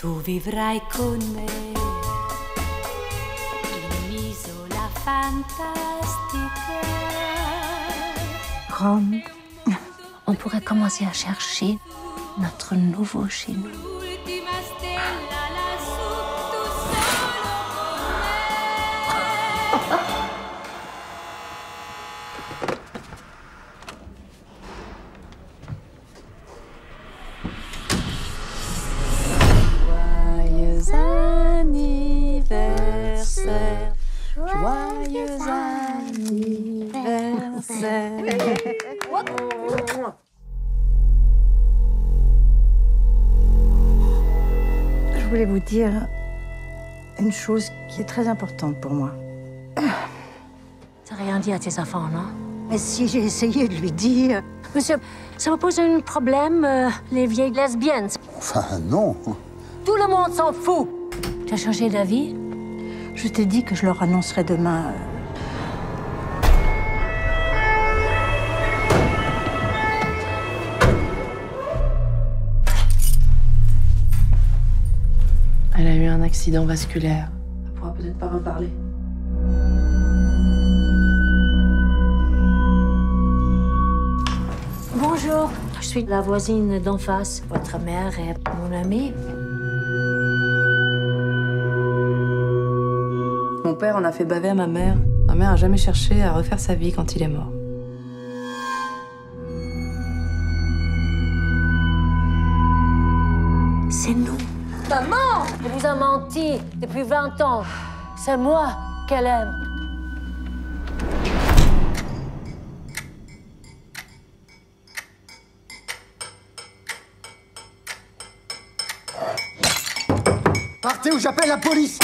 Tu vivrai con me in un'isola fantastica. Rome, on pourrait commencer à chercher notre nouveau chez nous. Joyeux anniversaire. Je voulais vous dire une chose qui est très importante pour moi. T'as rien dit à tes enfants, non? Mais si, j'ai essayé de lui dire. Monsieur, ça me pose un problème, les vieilles lesbiennes. Enfin, non. Tout le monde s'en fout. T'as changé d'avis? Je t'ai dit que je leur annoncerai demain. Elle a eu un accident vasculaire. Elle pourra peut-être pas reparler. Bonjour, je suis la voisine d'en face. Votre mère est mon amie. Mon père en a fait baver à ma mère. Ma mère a jamais cherché à refaire sa vie quand il est mort. C'est nous. Maman! Elle nous a menti depuis 20 ans. C'est moi qu'elle aime. Partez ou j'appelle la police!